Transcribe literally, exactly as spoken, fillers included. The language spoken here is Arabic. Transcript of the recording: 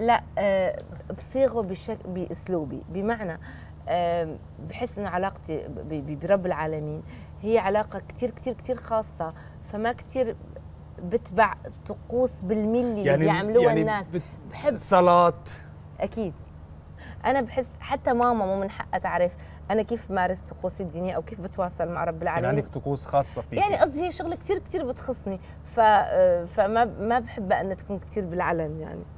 لا بصيغه بشكل باسلوبي، بمعنى بحس انه علاقتي برب العالمين هي علاقه كثير كثير كثير خاصه، فما كثير بتبع طقوس بالملي يعني اللي بيعملوها يعني الناس. بحب صلاة اكيد، انا بحس حتى ماما مو من حقها تعرف انا كيف مارس طقوسي الدينيه او كيف بتواصل مع رب العالمين. يعني عندك طقوس خاصه فيك؟ يعني قصدي هي شغله كثير كثير بتخصني، ف... فما ما بحبها انها تكون كثير بالعلن يعني.